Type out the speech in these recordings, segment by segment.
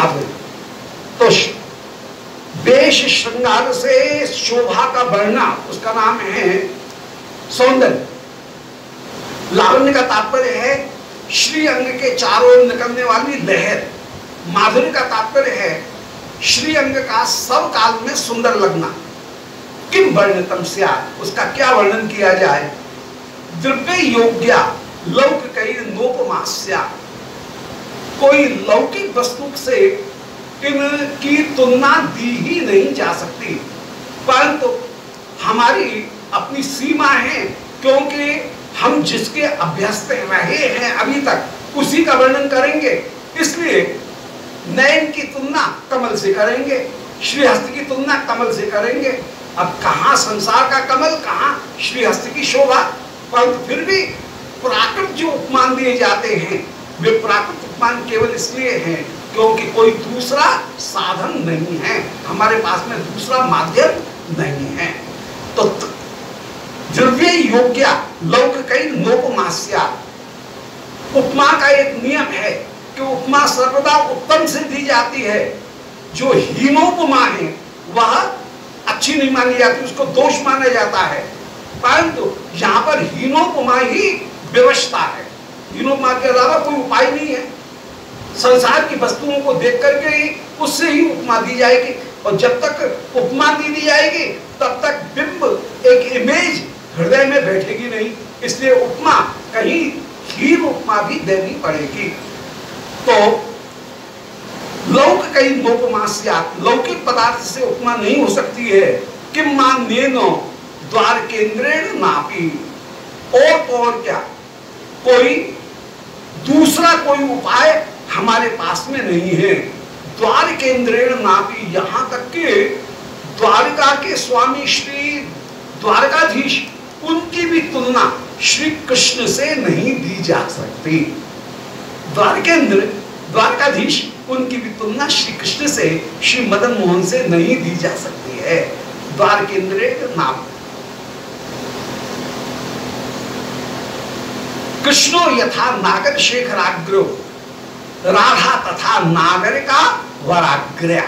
आ गई तो वेश श्रृंगार से शोभा का बढ़ना उसका नाम है सौंदर्य। लावण्य का तात्पर्य है श्री अंग के चारों ओर निकलने वाली लहर, माधुर्य का तात्पर्य है श्री अंग का सब काल में सुंदर लगना। किम वर्णितम स्यात्, उसका क्या वर्णन किया जाए। द्रव्य योग्या लौकिकैर नोपमास्या, कोई लौकिक वस्तु से इनकी तुलना दी ही नहीं जा सकती। परंतु तो हमारी अपनी सीमा है, क्योंकि हम जिसके अभ्यस्त रहे हैं अभी तक उसी का वर्णन करेंगे, इसलिए नयन की तुलना कमल से करेंगे, श्रीहस्त की तुलना कमल से करेंगे। अब कहाँ संसार का कमल, कहाँ श्रीहस्त की शोभा। परंतु फिर भी प्राकृत जो उपमान दिए जाते हैं वे प्राकृत उपमान केवल इसलिए हैं क्योंकि कोई दूसरा साधन नहीं है, हमारे पास में दूसरा माध्यम नहीं है। तो द्रव्य योग्य लौकिकै नोपमास्या, उपमा का एक नियम है कि उपमा सर्वदा उत्तम से दी जाती है। जो हीनोपमा है वह अच्छी नहीं मानी जाती, उसको दोष माना जाता है। परंतु यहाँ पर हीनोपमा ही व्यवस्था है, हीनोपमा के अलावा कोई उपाय नहीं है। संसार की वस्तुओं को देख करके ही उससे ही उपमा दी जाएगी, और जब तक उपमा दी जाएगी तब तक बिंब एक इमेज हृदय में बैठेगी नहीं, इसलिए उपमा कहीं हीन उपमा भी देनी पड़ेगी। तो लौक कहीं नोपमा स्यात्, लौकिक पदार्थ से उपमा नहीं हो सकती है। किम मान्येनो द्वार केंद्रेण नापी, और क्या कोई दूसरा कोई उपाय हमारे पास में नहीं है। द्वार केंद्रेण नापी, यहाँ तक के द्वारका के स्वामी श्री द्वारकाधीश उनकी भी तुलना श्री कृष्ण से नहीं दी जा सकती। द्वारकेंद्र द्वारकाधीश उनकी भी तुलना श्री कृष्ण से, श्री मदन मोहन से नहीं दी जा सकती है। द्वार केंद्रेण नापी कृष्णो यथा नागर शेखराग्रो राधा तथा नागरिका वराग्र्या,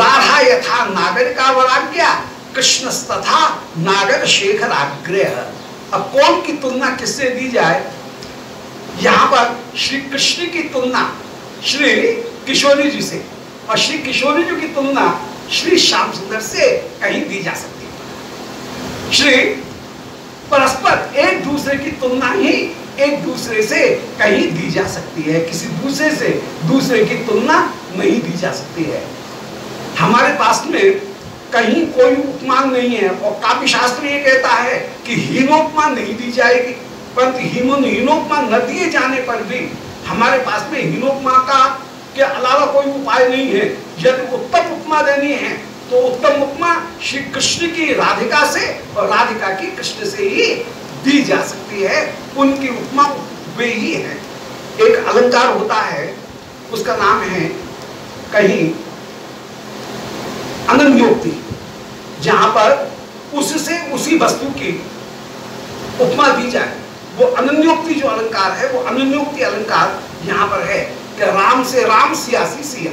राधा यथा नागरिका वराग्र्या कृष्ण तथा नागर शेखराग्र्य। अब कौन की तुलना किससे दी जाए, यहाँ पर श्री कृष्ण की तुलना श्री किशोरी जी से और श्री किशोरी जी की तुलना श्री श्याम सुंदर से कहीं दी जा सकती है। श्री परस्पर एक दूसरे की तुलना ही एक दूसरे से कहीं दी जा सकती है, किसी दूसरे से दूसरे की तुलना नहीं दी जा सकती है। हमारे पास में कहीं कोई उपमान नहीं है, और काव्य शास्त्र ये कहता है कि हीनोपमान नहीं दी जाएगी, परंतु हीनोपमान न दिए जाने पर भी हमारे पास में हीनोपमान का के अलावा कोई उपाय नहीं है। यदि उत्तम उपमा देनी है तो उत्तम उपमा श्री कृष्ण की राधिका से और राधिका की कृष्ण से ही दी जा सकती है, उनकी उपमा वे ही है। एक अलंकार होता है उसका नाम है कहीं अनन्योक्ति, जहां पर उससे उसी वस्तु की उपमा दी जाए, वो अनन्योक्ति जो अलंकार है वो अनन्योक्ति अलंकार यहाँ पर है कि राम से राम सियासी सिया,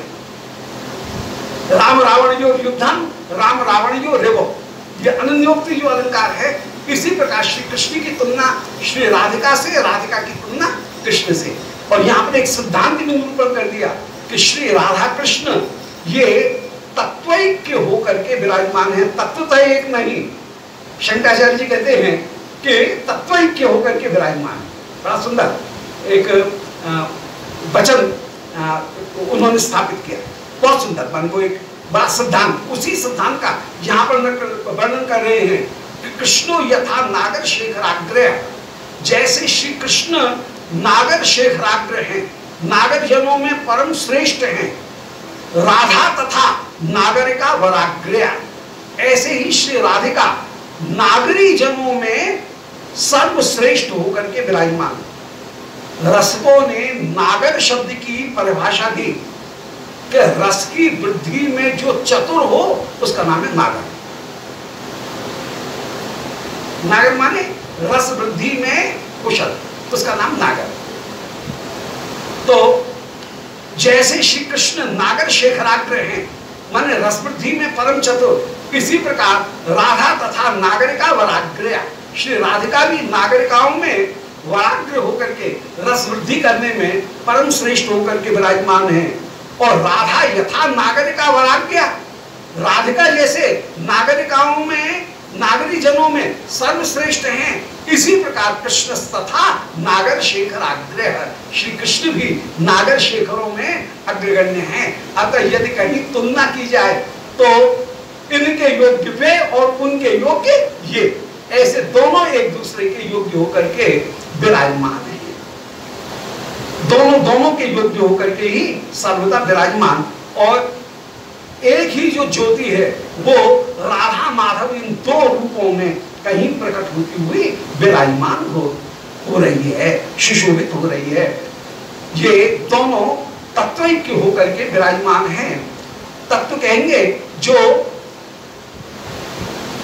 राम रावण जो युद्धम राम रावण जो रेवो, ये अनन्योक्ति जो अलंकार है। इसी प्रकार श्री कृष्ण की तुलना श्री राधिका से, राधिका की तुलना कृष्ण से, और यहाँ पर एक सिद्धांत भी निरूपण कर दिया कि श्री राधा कृष्ण ये तत्वैक्य होकर के विराजमान है, तत्वतः एक नहीं। शंकराचार्य जी कहते हैं कि तत्वैक्य होकर के विराजमान है। बड़ा सुंदर एक वचन उन्होंने स्थापित किया, बहुत सुंदर मन को एक बड़ा सिद्धांत, उसी सिद्धांत का यहाँ पर वर्णन कर रहे हैं। कृष्णो यथा नागर शेखराग्र, जैसे श्री कृष्ण नागर शेखराग्र हैं, नागर जनों में परम श्रेष्ठ हैं। राधा तथा नागरिका वराग्र, ऐसे ही श्री राधिका नागरी जनों में सर्वश्रेष्ठ होकर के विराजमान। रसकों ने नागर शब्द की परिभाषा दी कि रस की वृद्धि में जो चतुर हो उसका नाम है नागर। नागर माने रस वृद्धि में कुशल, उसका नाम नागर। तो जैसे श्री कृष्ण नागर शेखराग्र हैं, माने रसवृद्धि में परम चतुर, इसी प्रकार राधा तथा नागरिका वराग्रया, श्री राधिका भी नागरिकाओं में वराग्र होकर के रसवृद्धि करने में परम श्रेष्ठ होकर के विराजमान है। और राधा यथा नागरिका वराग्रया, राधिका जैसे नागरिकाओं में, नागरी जनों में सर्वश्रेष्ठ हैं, इसी प्रकार कृष्ण तथा नागर शेखर अग्रह, श्री कृष्ण भी नागर शेखरों में अग्रगण्य हैं। अतः यदि कहीं तुलना की जाए तो इनके योग्य वे और उनके योग्य ये, ऐसे दोनों एक दूसरे के योग्य होकर के विराजमान हैं, दोनों के योग्य होकर के ही सर्वदा विराजमान। और एक ही जो ज्योति है वो राधा माधव इन दो रूपों में कहीं प्रकट होती हुई विराजमान हो रही है, सुशोभित हो रही है। ये दोनों तत्व के होकर के विराजमान हैं। तत्व कहेंगे जो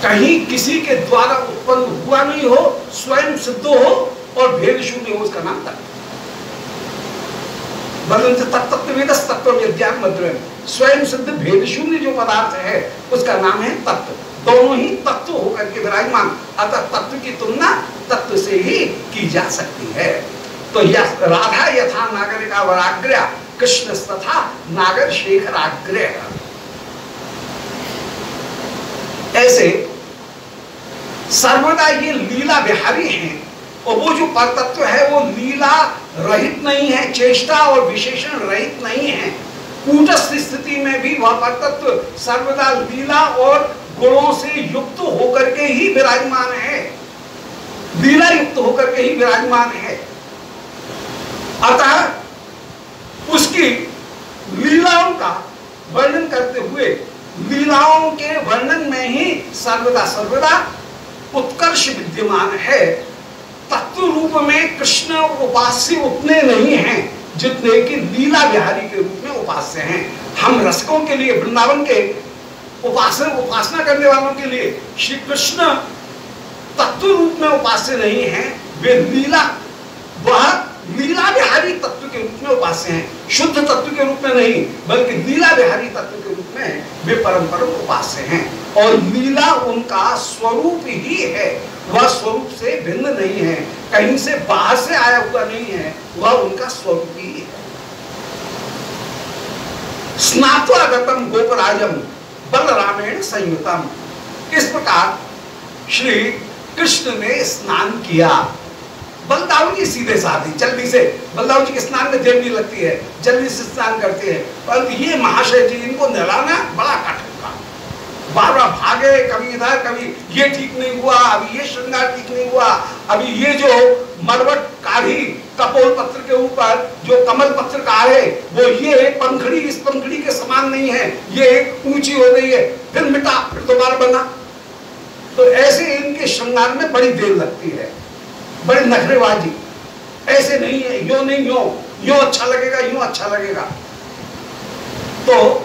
कहीं किसी के द्वारा उत्पन्न हुआ नहीं हो, स्वयं सिद्ध हो और भेद शून्य हो, उसका नाम तत्व। स्वयं सिद्ध भेद शून्य जो पदार्थ है उसका नाम है तत्व। दोनों ही तत्व होकर के विराजमान, अतः तत्व की तुलना तत्व से ही की जा सकती है। तो यह राधा यथा नागरिका वराग्रया, कृष्ण तथा नागर शेखराग्रया, ऐसे सर्वदा ये लीला बिहारी हैं। और वो जो परतत्व है वो लीला रहित नहीं है, चेष्टा और विशेषण रहित नहीं है। कूटस्थ स्थिति में भी वह परतत्व सर्वदा लीला और गुणों से युक्त होकर के ही विराजमान है, लीला युक्त होकर के ही विराजमान है। अतः उसकी लीलाओं का वर्णन करते हुए, लीलाओं के वर्णन में ही सर्वदा उत्कर्ष विद्यमान है। तत्व रूप में कृष्ण उपास्य उतने नहीं हैं जितने कि लीला बिहारी के रूप में उपास्य हैं। हम रसकों के लिए, वृंदावन के उपासना करने वालों के लिए श्री कृष्ण तत्व रूप में उपास्य नहीं हैं, वे लीला बिहारी तत्व के रूप में उपास्य हैं। शुद्ध तत्व के रूप में नहीं बल्कि लीला बिहारी तत्व के रूप में वे परम्परा उपास्य हैं। और लीला उनका स्वरूप ही है, वह स्वरूप से भिन्न नहीं है, कहीं से बाहर से आया हुआ नहीं है, वह उनका स्वरूप ही है। स्नात्वा गतम गोपराजम बलरामेण संयुतम, इस प्रकार श्री कृष्ण ने स्नान किया। बलदाऊ जी सीधे साधे जल्दी से, बलदाऊ जी के स्नान में देर भी लगती है, जल्दी से स्नान करते हैं, पर ये महाशय जी इनको नहलाना बड़ा कठिन, बार बार भागे, कभी इधर कभी, ये ठीक नहीं हुआ, अभी ये श्रृंगार ठीक नहीं हुआ, अभी ये जो मरवट काढ़ी कपोल पत्र के ऊपर जो कमल पत्र काढ़े वो ये पंखड़ी इस पंखड़ी के समान नहीं है, ये ऊंची हो गई है, फिर मिटा, फिर दोबारा बना। तो ऐसे इनके श्रृंगार में बड़ी देर लगती है, बड़ी नखरेबाजी, ऐसे नहीं है, यो नहीं यो, यो अच्छा लगेगा, यूं अच्छा लगेगा। तो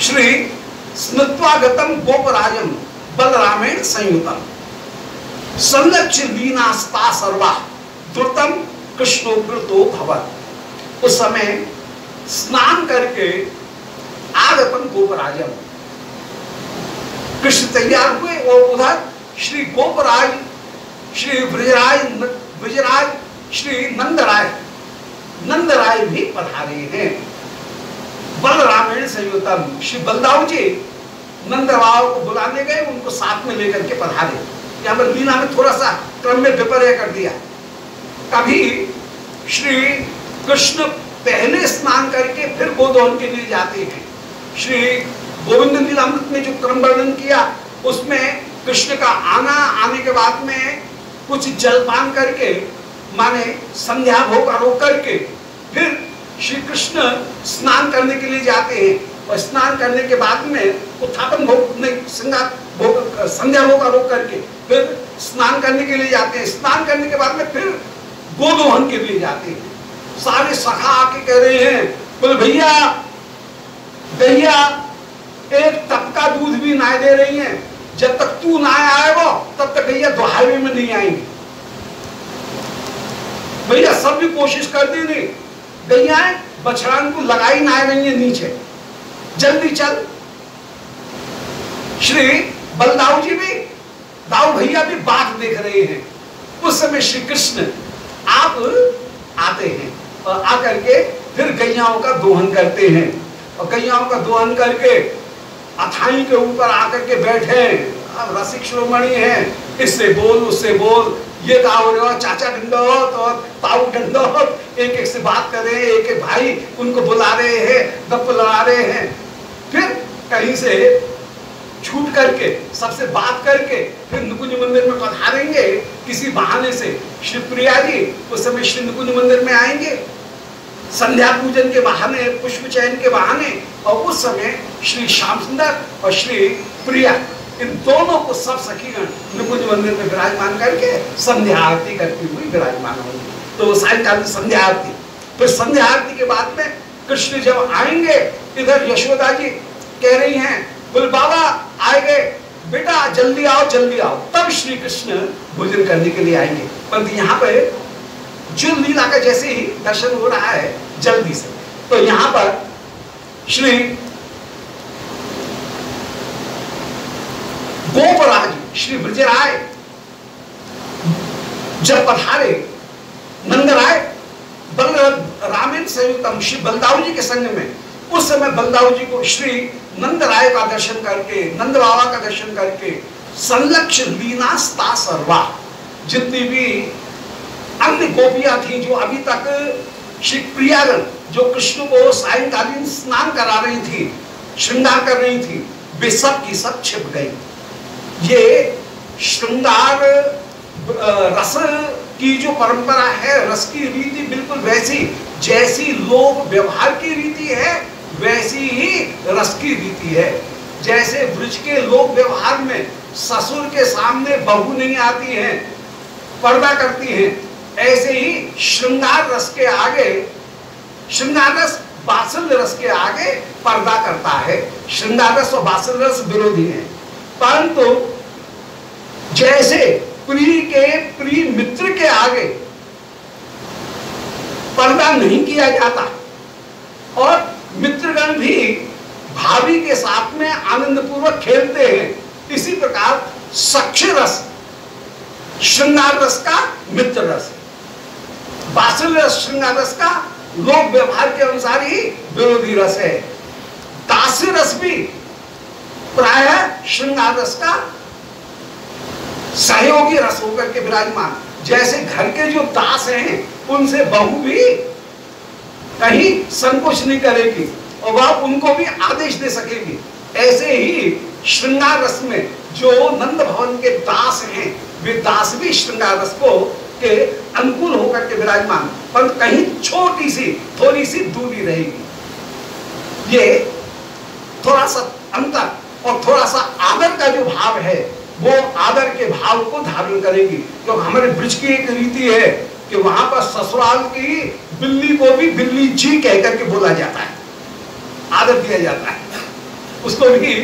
श्री स्मृत्वागतम गोपराजम बलरामेण संयुतम संलक्ष्य लीनास्ता सर्वा द्रुतम कृष्णोग्रतो भवत्, उस समय स्नान करके आगतम गोपराजम, कृष्ण तैयार हुए और उधर श्री गोपराज, श्री ब्रिजराज, श्री नंदराय भी पधारे हैं। बलरामेण संयुतम, श्री बलदाऊ जी नंदराव को बुलाने गए, उनको साथ में लेकर के पधारे। यहाँ पर लीला में थोड़ा सा क्रम में विपर्य कर दिया। कभी श्री कृष्ण पहले स्नान करके फिर गोदोहन के लिए जाते हैं। श्री गोविंद लीलामृत में जो क्रम वर्णन किया उसमें कृष्ण का आना, आने के बाद में कुछ जलपान करके, माने संध्या भोग आरोप करके, फिर श्री कृष्ण स्नान करने के लिए जाते हैं। और स्नान करने के बाद में उत्थापन भोग, संध्या भोग आरोप करके फिर स्नान करने के लिए जाते हैं। स्नान करने के बाद में फिर गोदोहन के लिए जाते हैं। सारे सखा आके कह रहे हैं, बोले भैया भैया एक तपका दूध भी ना दे रही हैं, जब तक तू ना आएगा तब तक भैया दोहावे में नहीं आएंगे, भैया सब भी कोशिश कर दी नहीं, बछड़ान को लगाई ना रही है नीचे, जल्दी चल। श्री बलदाऊ जी भी, दाऊ भैया भी बात देख रहे हैं। उस समय श्री कृष्ण आप आते हैं और आकर के फिर गैयाओं का दोहन करते हैं और गैयाओं का दोहन करके अथाई के ऊपर आकर के बैठे। अब रसिक श्रोमणी है, इससे बोल उससे बोल, ये चाचा डंडौत और ताऊ डंडौत, एक एक से बात कर रहे हैं, एक एक भाई उनको बुला रहे हैं, गप लड़ा रहे हैं। फिर कहीं से छूट करके सबसे बात करके फिर नुकुंज मंदिर में पधारेंगे किसी बहाने से। शिवप्रिया जी उस समय श्री नुकुंज मंदिर में आएंगे संध्या पूजन के बहाने, पुष्प चयन के बहाने। और उस समय श्री श्याम सुंदर और श्री प्रिया, इन दोनों को सब सखीगण नुकुंज मंदिर में विराजमान करके संध्या आरती करती हुई विराजमान होंगे। तो सायंकाल संध्या आरती, फिर संध्या आरती के बाद में कृष्ण जब आएंगे, इधर यशोदा जी कह रही हैं, बोले बाबा आए गए बेटा, जल्दी आओ जल्दी आओ। तब श्री कृष्ण भोजन करने के लिए आएंगे। परंतु यहाँ पर जो लीला का जैसे ही दर्शन हो रहा है जल्दी से, तो यहाँ पर श्री गोपराज श्री ब्रजराय जब पधारे, नंदराय बलरामेन संयुक्तम श्री बलदाऊ जी के संग में, उस समय बलदाऊ जी को श्री नंदराय का दर्शन करके, नंद बाबा का दर्शन करके, संलक्ष लीनास्ता सर्वा, जितनी भी अन्य गोपियां थी जो अभी तक श्री प्रियागण जो कृष्ण को सायंकालीन स्नान करा रही थी, श्रृंगार कर रही थी, वे सब की सब छिप गई। ये श्रृंगार रस की जो परंपरा है, रस की रीति बिल्कुल वैसी जैसी लोक व्यवहार की रीति है, वैसी ही रस की रीति है। जैसे ब्रज के लोक व्यवहार में ससुर के सामने बहू नहीं आती है, पर्दा करती है, ऐसे ही श्रृंगार रस के आगे, श्रृंगार रस बासल रस के आगे पर्दा करता है। श्रृंगार रस और बासल रस विरोधी है। परंतु जैसे प्रिय के प्रिय मित्र के आगे पर्दा नहीं किया जाता और मित्रगण भी भाभी के साथ में आनंद पूर्वक खेलते हैं, इसी प्रकार सख्य रस, श्रृंगार रस का मित्र रस, बासल रस श्रृंगार रस का लोक व्यवहार के अनुसार ही विरोधी रस है। दास्य रस भी प्रायः श्रृंगार रस का सहयोगी रस होकर के विराजमान। जैसे घर के जो दास हैं उनसे बहू भी कहीं संकोच नहीं करेगी और वह उनको भी आदेश दे सकेगी, ऐसे ही श्रृंगार रस में जो नंद भवन के दास हैं वे दास भी श्रृंगार रस को के अनुकूल होकर के विराजमान, पर कहीं छोटी सी थोड़ी सी दूरी रहेगी। ये थोड़ा सा अंतर और थोड़ा सा आदर का जो भाव है वो आदर के भाव को धारण करेगी। तो हमारे ब्रज की एक रीति है कि वहां पर ससुराल की बिल्ली को भी बिल्ली जी कहकर के बोला जाता है, आदर दिया जाता है, उसको भी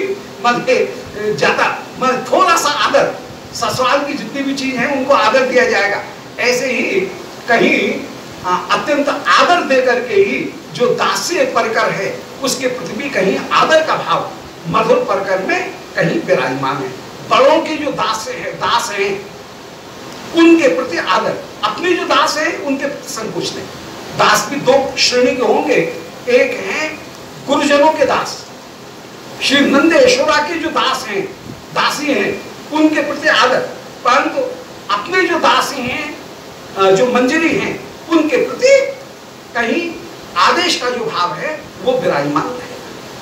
मतलब जाता मतलब थोड़ा सा आदर, ससुराल की जितनी भी चीज है उनको आदर दिया जाएगा। ऐसे ही कहीं अत्यंत आदर दे करके ही जो दास्य परकर है उसके प्रति भी कहीं आदर का भाव मधुर परकर में कहीं विराजमान है। बड़ों के जो दास हैं उनके प्रति आदर, अपने जो दास हैं उनके प्रति संकोच नहीं। दास भी दो श्रेणी के होंगे, एक हैं गुरुजनों के दास, श्री नंद यशोदा के जो दास हैं, दासी हैं, उनके प्रति आदर, परंतु अपने जो दासी हैं जो मंजरी हैं उनके प्रति कहीं आदेश का जो भाव है वो विराजमान है।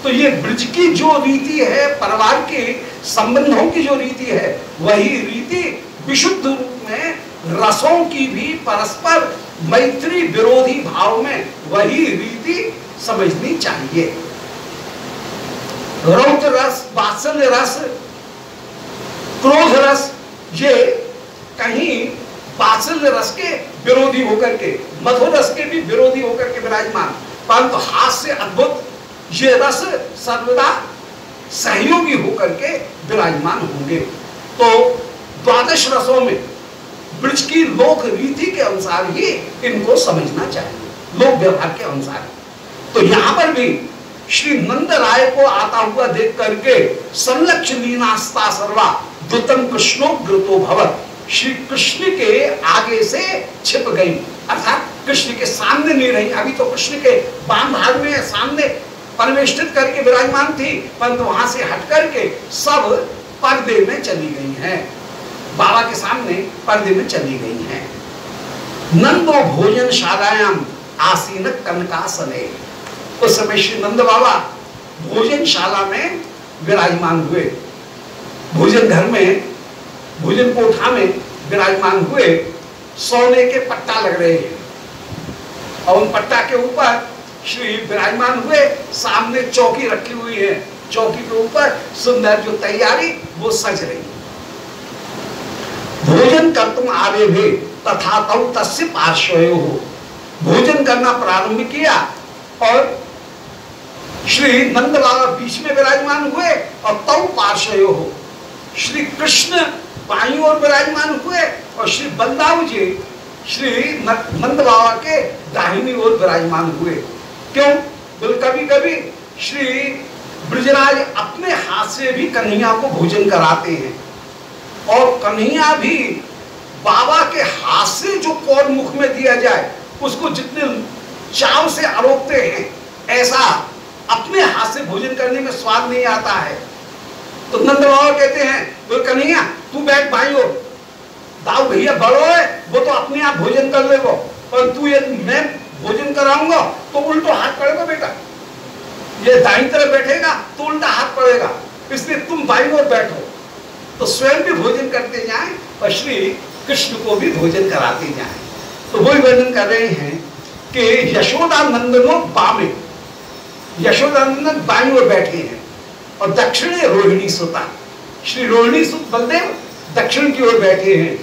तो ये ब्रज की जो रीति है, परिवार के संबंधों की जो रीति है, वही रीति विशुद्ध रूप में रसों की भी परस्पर मैत्री विरोधी भाव में वही रीति समझनी चाहिए। रौद्र रस, वात्सल्य रस, क्रोध रस, ये कहीं वात्सल्य रस के विरोधी होकर के, मधुर रस के भी विरोधी होकर के विराजमान, परंतु हाथ से अद्भुत ये रस सर्वदा सहयोगी होकर के विराजमान होंगे। तो द्वादश रसों में ब्रज की लोक रीति के अनुसार ही इनको समझना चाहिए, लोक व्यवहार के अनुसार। तो यहाँ पर भी श्री नंद राय को आता हुआ देख करके संलक्ष लीनास्ता सर्वा द्रुतम कृष्णो द्रुतो भवत, श्री कृष्ण के आगे से छिप गई, अर्थात कृष्ण के सामने नहीं रही। अभी तो कृष्ण के बाम भाग में सामने परमेष्ठित करके विराजमान थी, परंतु वहां से हट करके सब पर्दे में चली गई हैं, बाबा के सामने पर्दे में चली गई हैं। नंदो भोजन शालायाम आसीन कनकासने, उस समय श्री नंद बाबा भोजनशाला में विराजमान हुए, भोजन घर में, भोजन कोठा में विराजमान हुए। सोने के पट्टा लग रहे हैं और उन पट्टा के ऊपर श्री विराजमान हुए। सामने चौकी रखी हुई है, चौकी के ऊपर सुंदर जो तैयारी वो सज रही। भोजन कर तुम आवे भी तथा तव तस्य पार्श्वयो हो, भोजन करना प्रारंभ किया और श्री नंद बाबा बीच में विराजमान हुए और तव पार्श्वयो हो, श्री कृष्ण बाई ओर विराजमान हुए और श्री बलदाऊ जी श्री नंद बाबा के दाहिनी ओर विराजमान हुए। क्यों? बोले कभी कभी श्री ब्रजराज अपने हाथ से भी कन्हैया को भोजन कराते हैं और कन्हैया भी बाबा के हाथ से जो कौर मुख में दिया जाए उसको जितने चाव से आरोपते हैं, ऐसा अपने हाथ से भोजन करने में स्वाद नहीं आता है। तो नंद बाबा कहते हैं बोल कन्हैया तू बैठ भाई हो, दाऊ भैया बड़ो है वो तो अपने आप भोजन कर लेगो, पर तू ये मैं भोजन कराऊंगा तो उल्टो हाथ पड़ेगा बेटा, ये दाई तरफ बैठेगा तो उल्टा हाथ पड़ेगा, इसलिए तुम बाई ओर बैठो। तो स्वयं भी भोजन करते जाए और श्री कृष्ण को भी भोजन कराते जाए। तो वही वर्णन कर रहे हैं कि यशोदानंदनो बामे, यशोदानंदन बाई ओर बैठे हैं और दक्षिणे रोहिणी सुता, श्री रोहिणी सुत बलदेव दक्षिण की ओर बैठे हैं।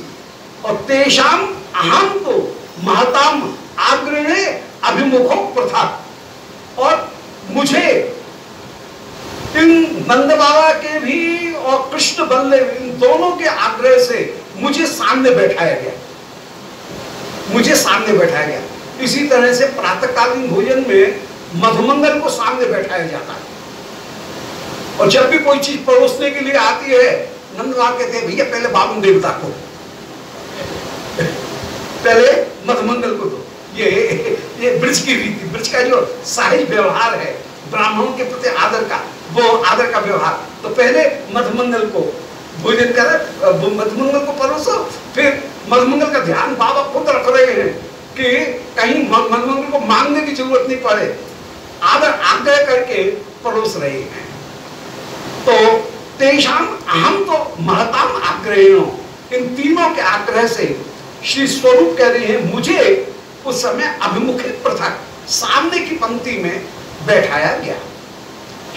और तेषाम अहम तो महताम आग्रणे अभिमुखो प्रथा, और मुझे इन नंद बाबा के भी और कृष्ण बलदेव इन दोनों के आग्रह से मुझे सामने बैठाया गया, मुझे सामने बैठाया गया। इसी तरह से प्रातःकालीन भोजन में मधुमंगल को सामने बैठाया जाता है और जब भी कोई चीज परोसने के लिए आती है नंद बाबा कहते हैं भैया पहले बामन देवता को, पहले मधुमंगल को दो। ये ब्रज की रीति, ब्रज का जो साहिज व्यवहार है ब्राह्मणों के प्रति आदर का, वो आदर का व्यवहार। तो पहले मधुमंगल को भोजन कर, मधुमंगल को परोसो, फिर मधुमंगल का ध्यान बाबा खुद रख रहे हैं कि कहीं मधुमंगल को मांगने की जरूरत नहीं पड़े, आदर आग्रह करके परोस रहे हैं। तो तेषाम अहम तो महताम आग्रह, इन तीनों के आग्रह से श्री स्वरूप कह रहे हैं मुझे उस समय अभिमुखित पृथक सामने की पंक्ति में बैठाया गया।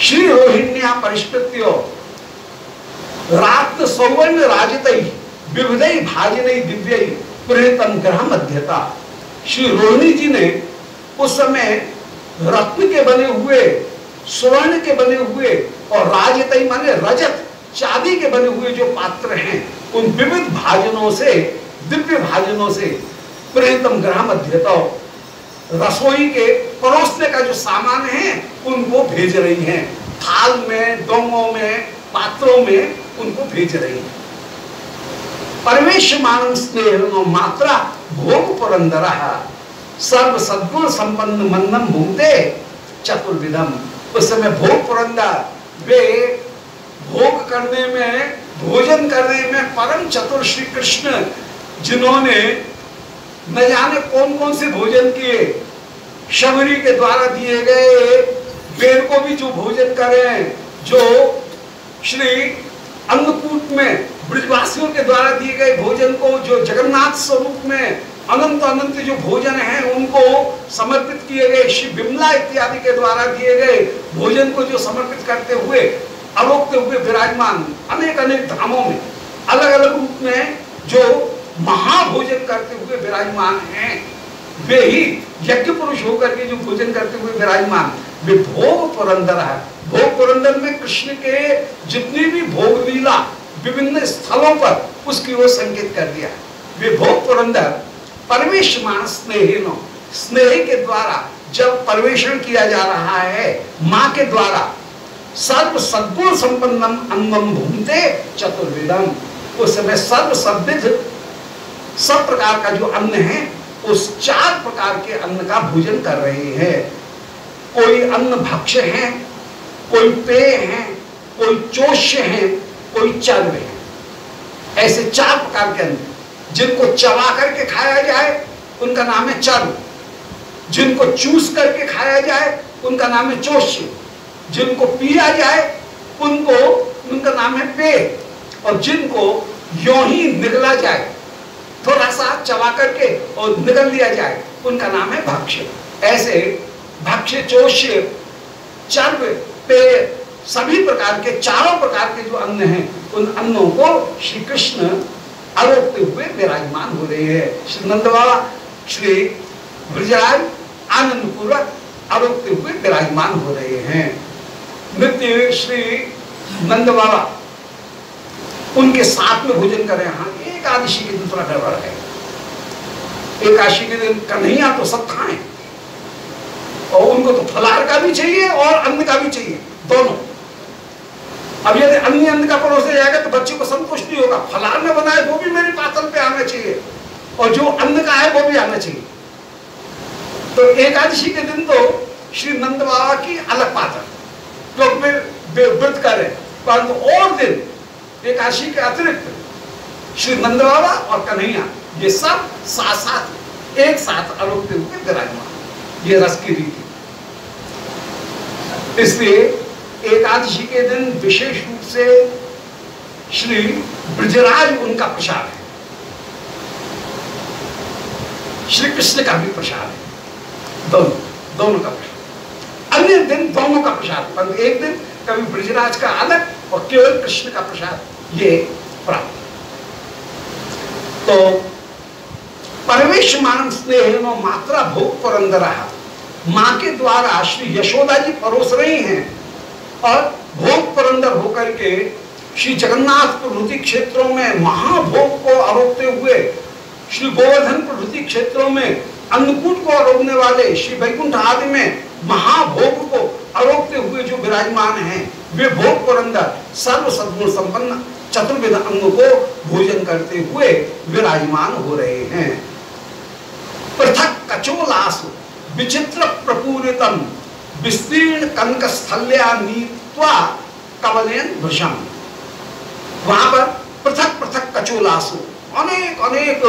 श्री रोहिण्या परिष्कृत्य रात सौवर्ण राजतई विविधई भाजनई दिव्यई प्रेतम ग्रह मध्यता, श्री रोहिणी जी ने उस समय रत्न के बने हुए, स्वर्ण के बने हुए और राजतई माने रजत चांदी के बने हुए जो पात्र हैं उन विविध भाजनों से, दिव्य भाजनों से प्रेतम ग्रह मध्यता, रसोई के परोसने का जो सामान है उनको भेज रही हैं, थाल में, डोंगों में, पात्रों में उनको भेज रही हैं। परमेश मानव स्नेह मात्रा भोग पुरंदरा सर्व सद्गुण संपन्न मंदम भूमते चतुर्विधम, उस समय भोग पुरंदर वे भोग करने में, भोजन करने में परम चतुर श्री कृष्ण, जिन्होंने न जाने कौन कौन से भोजन किए, शबरी के द्वारा दिए गए बेर को भी जो भोजन करें, जो श्री अन्नकूट में ब्रजवासियों के द्वारा दिए गए भोजन को, जो जगन्नाथ स्वरूप में अनंत जो भोजन हैं उनको समर्पित किए गए, श्री विमला इत्यादि के द्वारा दिए गए भोजन को जो समर्पित करते हुए अरोकते हुए विराजमान अनेक अनेक धामों में अलग अलग रूप में जो महाभोजन करते हुए विराजमान हैं, वे ही यज्ञ पुरुष होकर के जो भोजन करते हुए विराजमान वे भोग पुरंदर है। भोग पुरंदर में कृष्ण के जितनी भी भोग लीला विभिन्न स्थलों पर उसकी ओर संकेत कर दिया। वे भोग पुरंदर परमेश मान स्नेह के द्वारा जब परवेषण किया जा रहा है माँ के द्वारा, सर्व सद्गुण संपन्नम अंगम भूमते चतुर्विधम, उस समय सर्व सद्विध सब प्रकार का जो अन्न है उस चार प्रकार के अन्न का भोजन कर रहे हैं। कोई अन्न भक्ष्य है, कोई पेय है, कोई चोष्य है, कोई चर्व है। ऐसे चार प्रकार के अन्न जिनको चबा करके खाया जाए उनका नाम है चर्व, जिनको चूस करके खाया जाए उनका नाम है चोष्य, जिनको पिया जाए उनका नाम है पेय, और जिनको यों ही निगला जाए थोड़ा सा चबा करके और निगल लिया जाए उनका नाम है भक्ष्य। ऐसे भक्ष्य, चोष्य, चर्व, पेय सभी प्रकार के चारों प्रकार के जो अन्न हैं उन अन्नों को श्री कृष्ण आरोपते हुए विराजमान हो रहे हैं। श्री नंद बाबा श्री ब्रजराज आनंद पूर्वक आरोपते हुए विराजमान हो रहे हैं। नित्य श्री नंद बाबा उनके साथ में भोजन करें। हाँ, एकादशी के दिन थोड़ा गड़बड़ है, एकादशी के दिन कन्हैया तो सब खाएं और उनको तो फलाहार का भी चाहिए और अन्न का भी चाहिए, दोनों। अब यदि अन्न का परोसा जाएगा तो बच्चे को संतुष्ट नहीं होगा। फलाहार में बनाए वो भी मेरे पातल पे आना चाहिए और जो अन्न का है वो भी आना चाहिए। तो एकादशी के दिन तो श्री नंद बाबा की अलग पातल लोग व्रत करें, परंतु और दिन एकादशी के अतिरिक्त श्री नंद बाबा और कन्हैया ये सब साथ एक साथ आरोपते हुए विराजमान, ये रस की रीति। इसलिए एकादशी के दिन विशेष रूप से श्री ब्रजराज उनका प्रसाद है, श्री कृष्ण का भी प्रसाद है, दोनों का प्रसाद। अन्य दिन दोनों का प्रसाद, पर एक दिन कभी ब्रजराज का अलग और केवल कृष्ण का प्रसाद, ये प्राप्त। तो परवेश मान स्नेह मात्रा भोग पुरंदरा, माँ के द्वारा श्री यशोदा जी परोस रही हैं और भोग पुरंदर होकर के श्री जगन्नाथ प्रभृति क्षेत्रों में महाभोग को आरोपते हुए, श्री गोवर्धन प्रभृति क्षेत्रों में अन्नकूट को आरोपने वाले, श्री वैकुंठ आदि में महाभोग को आरोपते हुए जो विराजमान हैं वे भोग पुरंदर सर्व सद्गुण संपन्न चतुर्विध अंगों को भोजन करते हुए विराजमान हो रहे हैं। पृथक कचोलासु विचित्र प्रपूरितम विस्तीर्ण कनकस्थल्या नीत्वा कवलेन भृशम, वहां पर पृथक पृथक कचोलासु अनेक अनेक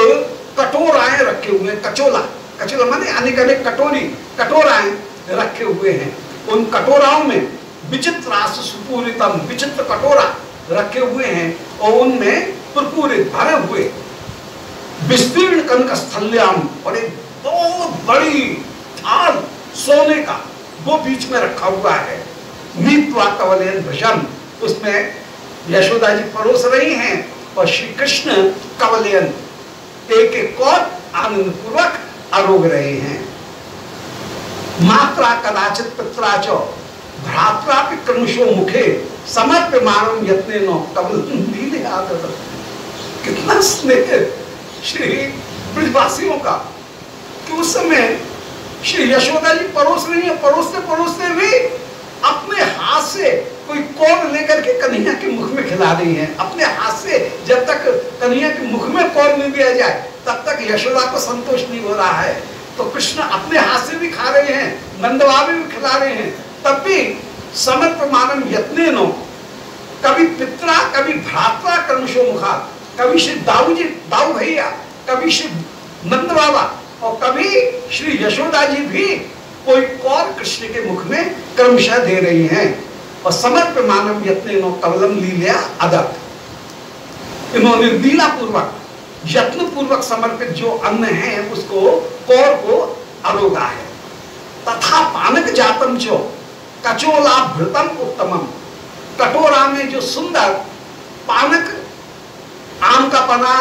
कटोराएं रखे हुए, कचोला कचोला माने अनेक अनेक कटोरी कटोराएं रखे हुए हैं। उन कटोराओं में विचित्रासु सुपूरितम विचित्र कटोरा रखे हुए हैं और उनमें प्रपूरित भरे हुए विस्तीर्ण कनकस्थल्याम, और एक बहुत बड़ी थाल सोने का वो बीच में रखा हुआ है। नीत्वा कवलेन भृशम, उसमें यशोदा जी परोस रही हैं और श्री कृष्ण कवलेन एक एक को आनंद पूर्वक आरोग रहे हैं। मात्रा कदाचित पित्राचो भ्रात्रा क्रमशो मुखे समर्प्यमाणं यत्नेनो कवलं लीलयादृतं। कितना स्नेह श्री ब्रजवासियों का कि उस समय श्री यशोदा जी परोस रही है, परोसते परोसते भी अपने हाथ से कोई कौर लेकर के कन्हैया के मुख में खिला रही है। अपने हाथ से जब तक कन्हैया के मुख में कौर नहीं दिया जाए तब तक यशोदा को संतोष नहीं हो रहा है। तो कृष्ण अपने हाथ से भी खा रहे हैं, नंदबाबा भी खिला रहे हैं, तब भी समर्पमानम यत्नेनो, कभी पित्रा कभी भ्रात्रा क्रमशो मुखा, कभी श्री दाऊ भैया, कभी श्री नंद बाबा और कभी श्री यशोदा जी भी कोई कौर कृष्ण के मुख में क्रमशः दे रही हैं। और समर्पमानम यत्नेनो कवलम लीलया अदत, इन्होंने लीला पूर्वक यत्न पूर्वक समर्पित जो अन्न है उसको कौर को आरोगा है। तथा पानक जातम जो कचोला भृतम उत्तमम, कटोरा में जो सुंदर पानक, आम का पना,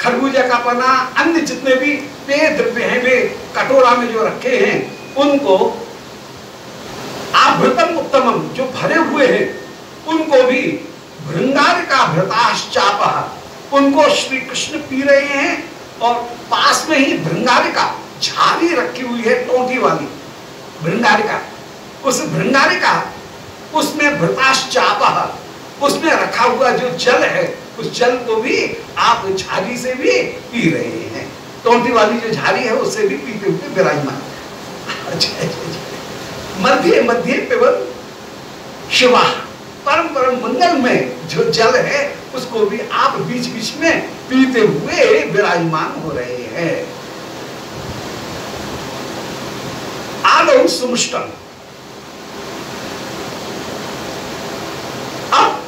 खरबूजा का पना, अन्य जितने भी पेय द्रव्य हैं वे कटोरा में जो रखे हैं उनको आभृतम उत्तमम जो भरे हुए हैं उनको भी भृंगार का भृताश्चाप, उनको श्री कृष्ण पी रहे हैं और पास में ही भृंगार का झाड़ी रखी हुई है टोंटी वाली, भृंगारिका, उस भृंगारिका उसमें भृताश्चाप, उसमें रखा हुआ जो जल है उस जल को भी आप झाड़ी से भी पी रहे हैं, टोंटी वाली जो झाड़ी है उससे भी पीते हुए विराजमान। मध्य मध्य पिबन शिवा, परम परम मंगल में जो जल है उसको भी आप बीच बीच में पीते हुए विराजमान हो रहे हैं। आलोक सुमुष्टम, अब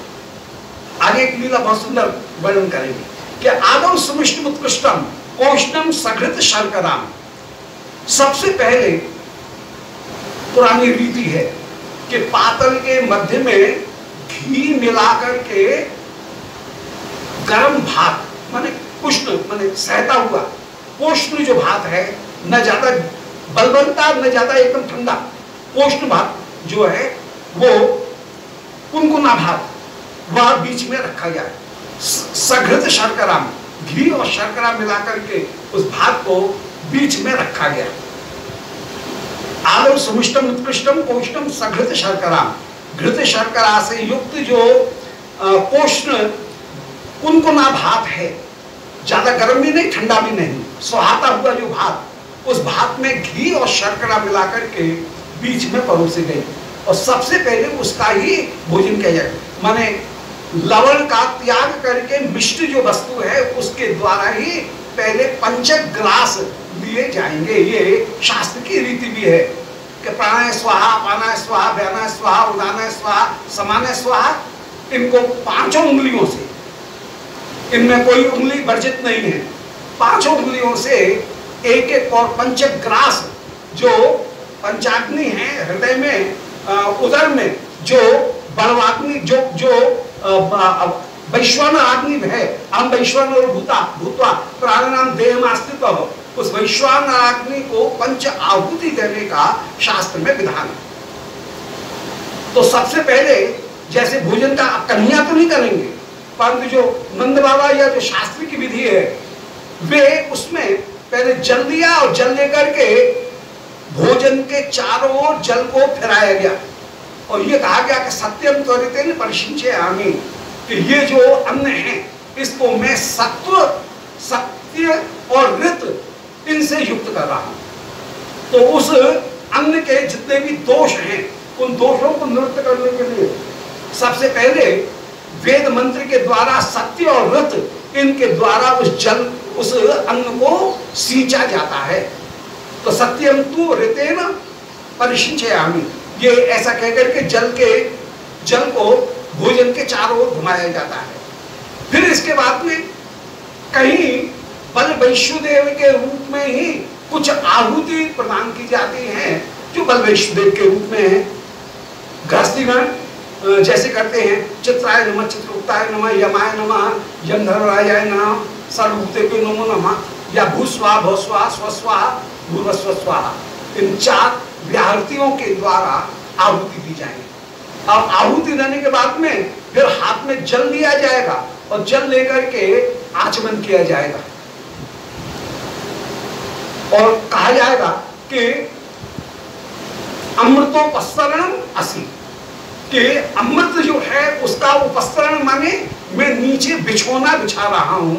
आगे एक लीला बहुत सुंदर वर्णन करेंगे कि आलोक सुमुष्ट उत्कृष्टम कोष्णम सघृत शर्कराम। सबसे पहले पुरानी रीति है कि पातल के मध्य में घी मिलाकर के गरम भात माने उष्ण माने सहता हुआ उष्ण जो भात है, न ज्यादा बलबनता न ज्यादा एकदम ठंडा उष्ण भात जो है वो कुनकुना भात वह बीच में रखा गया। सघृत शर्करा, घी और शर्करा मिलाकर के उस भात को बीच में रखा गया। आलम समुष्टम उत्कृष्टम कोष्ठम सघृत शर्करा, घृत शर्करा से युक्त जो कोष्ण कुनकुना भात है, ज्यादा गर्म भी नहीं ठंडा भी नहीं, सुहाता हुआ जो भात, उस भात में घी और शर्करा मिलाकर के बीच में परोसे गए और सबसे पहले उसका ही भोजन किया जाए, माने लवण का त्याग करके मिष्ट जो वस्तु है उसके द्वारा ही पहले पंचक ग्रास लिए जाएंगे। ये शास्त्र की रीति भी है कि प्राणाय स्वाहा, पानाय स्वाहा, व्यानाय स्वाहा, उदानाय स्वाहा, समानाय स्वाहा, इनको पांचों उंगलियों से, इनमें कोई उंगली वर्जित नहीं है, पांचों उंगलियों से एक एक और पंचग्रास जो पंचाग्नि है हृदय में, उदर में जो बलवाग्नि जो वैश्वान अग्नि है, हम वैश्वान और भूता भूतवा प्राणानाम देह आस्तित्व हो, उस वैश्वान अग्नि को पंच आहुति देने का शास्त्र में विधान है। तो सबसे पहले जैसे भोजन का कन्हैया तो नहीं करेंगे, परंतु जो नंद बाबा या जो शास्त्र की विधि है वे उसमें पहले जल दिया और जल लेकर के भोजन के चारों ओर जल को फैलाया गया और ये कहा गया कि सत्यम त्वरितेन परिशिंचयामि, कि ये जो अन्न है इसको मैं सत्व सत्य और ऋत इनसे युक्त कर रहा हूं। तो उस अन्न के जितने भी दोष हैं उन दोषों को निवृत्त करने के लिए सबसे पहले वेद मंत्र के द्वारा सत्य और ऋत इनके द्वारा उस अन्न को सींचा जाता है। तो सत्यम तु ऋतेन परिसिंचयामि, ये ऐसा कहकर के जल को भोजन के चारों ओर घुमाया जाता है। फिर इसके बाद में कहीं बल वैष्णुदेव के रूप में ही कुछ आहुति प्रदान की जाती है जो बल वैष्णुदेव के रूप में है। गृहस्थीगण जैसे करते हैं, चित्राय नमः, चित्रगुप्ताय नमः, यमाय नमः, यमधर्मरायाय नमः, सर्वभूतेभ्यो नमो नमः, या भूस्वा भस्वा स्वस्वाहा भूर्वस्व स्वाहा, इन चार व्याहृतियों के द्वारा आहुति दी जाएगी। अब आहुति देने के बाद में फिर हाथ में जल लिया जाएगा और जल लेकर के आचमन किया जाएगा और कहा जाएगा कि अमृतोपसरणम असि, कि अमृत जो है उसका उपसरण माने मैं नीचे बिछोना बिछा रहा हूं,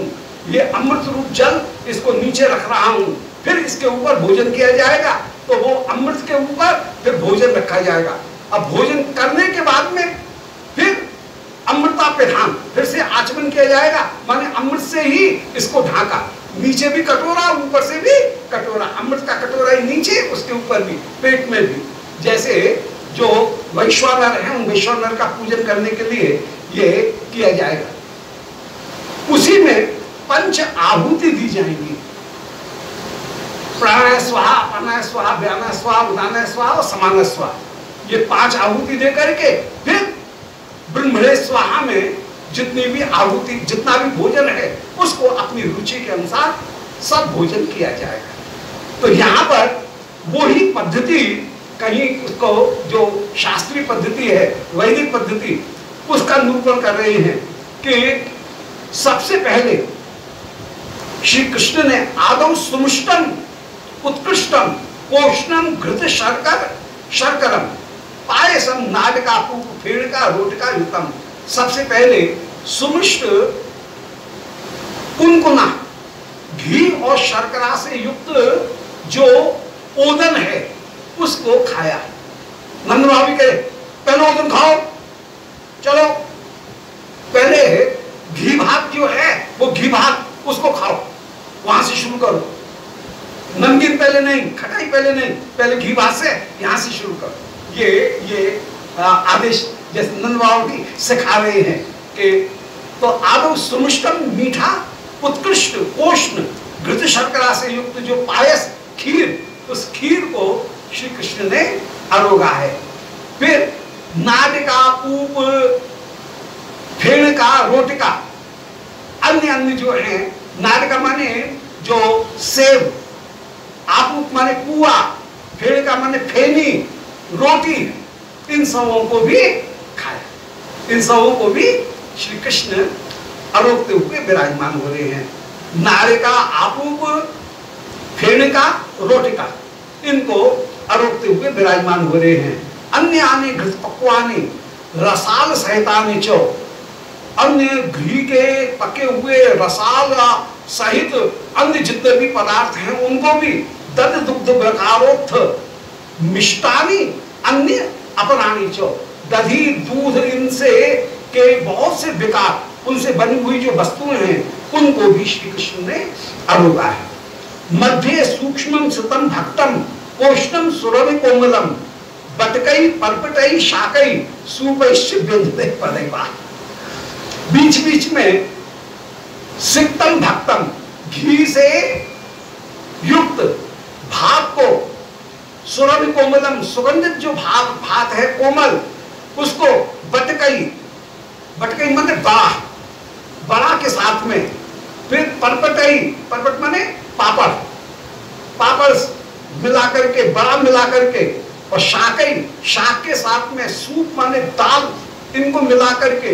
ये अमृत रूप जल इसको नीचे रख रहा हूं, फिर इसके ऊपर भोजन किया जाएगा। तो वो अमृत के ऊपर फिर भोजन रखा जाएगा। अब भोजन करने के बाद में फिर अमृता पे ढांक, फिर से आचमन किया जाएगा, माने अमृत से ही इसको ढांका, नीचे भी कटोरा ऊपर से भी कटोरा, अमृत का कटोरा ही नीचे उसके ऊपर भी पेट में भी। जैसे जो वैश्वानर है उन वैश्वानर का पूजन करने के लिए ये किया जाएगा। उसी में पंच आहुति दी जाएंगी, प्राणाय स्वाहा, अपानाय स्वाहा, व्यानाय स्वाहा, उदानाय स्वाहा और समानाय स्वाहा, ये पांच आहुति दे करके फिर ब्रह्मणे स्वाहा में जितनी भी आहुति जितना भी भोजन है उसको अपनी रुचि के अनुसार सब भोजन किया जाएगा। तो यहाँ पर वो ही पद्धति कहीं उसको जो शास्त्रीय पद्धति है वैदिक पद्धति उसका निरूपण कर रहे हैं कि सबसे पहले श्री कृष्ण ने आदौ सुमुष्टम उत्कृष्टम कोष्णम घृत शर्कर शर्करम पायसम नाटकापू फेड़का रोटका युतम। सबसे पहले सुमिष्ट कुनकुना घी और शर्करा से युक्त जो ओदन है उसको खाया। नंद भाभी कहे पहले ओदन खाओ, चलो पहले घी भात जो है वो घी भात उसको खाओ, वहां से शुरू करो। नमकीन पहले नहीं, खटाई पहले नहीं, पहले घी भात से यहाँ से शुरू करो। ये आदेश जैसे नंद भाभी सिखा रहे हैं कि तो आदो सुमिष्टम मीठा उत्कृष्ट पोषण घृत शर्करा से युक्त जो पायस खीर, उस खीर को श्री कृष्ण ने आरोगा है। फिर नाटिका पूप फेणका रोटिका अन्य अन्य जो है, नाटिका माने जो सेब, आपूप माने पुआ, फेणका माने फेनी, रोटी, इन सबों को भी खाया। इन सबों को भी श्री कृष्ण आरोगते हुए विराजमान हो रहे हैं। नारिका आपूप फेणिका रोटिका इनको आरोगते हुए विराजमान हो रहे हैं। अन्य आने घृत पकवाने रसाल सहिताने चो, अन्य घी के पके हुए रसाल सहित अन्य जितने भी पदार्थ हैं उनको भी दध दुग्ध प्रकारोत्थ मिष्टानी अन्य अपरानी चो, दही दूध इनसे के बहुत से विकार, उनसे बनी हुई जो वस्तुएं हैं उनको भी श्री कृष्ण ने आरोगा है। मध्य सूक्ष्मम सतम भक्तम पोष्णम सुरभि कोमलम बटकई परपटई शाकई सुपैश्य व्यंजते पदैवा। बीच बीच में सिक्तम भक्तम घी से युक्त भाप को, सुरभि कोमलम सुगंधित जो भाप भात है कोमल उसको, बटकई बटकई माने बड़ा बड़ा के साथ में, फिर परपटई परपट माने पापड़, पापड़ मिला करके बड़ा मिला करके, और शाकई शाक के साथ में, सूप माने दाल, इनको मिला करके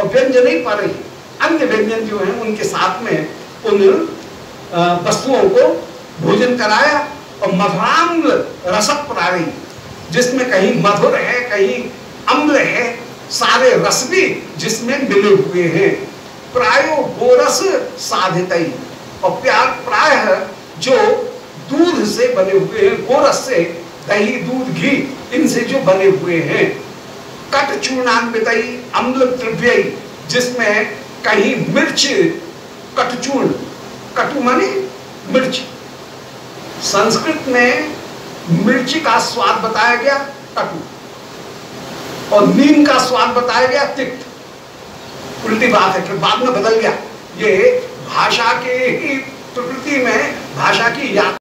और व्यंजन ही पड़े अन्य व्यंजन जो हैं उनके साथ में उन वस्तुओं को भोजन कराया। और मधुराम्ल रसप्राणी जिसमें कहीं मधुर है कहीं अम्ल है, सारे रस भी जिसमें मिले हुए हैं। प्रायो गोरस साधित, और प्यार प्राय जो दूध से बने हुए हैं, गोरस से दही दूध घी इनसे जो बने हुए हैं। कट चूर्णान्वित अम्ल द्रव्य जिसमें कहीं मिर्च कटचूर्ण, कटु माने मिर्च, संस्कृत में मिर्ची का स्वाद बताया गया कटु और नीम का स्वाद बताया गया तिक्त, उल्टी बात है फिर बाद में बदल गया। ये भाषा के ही प्रकृति में भाषा की यात्रा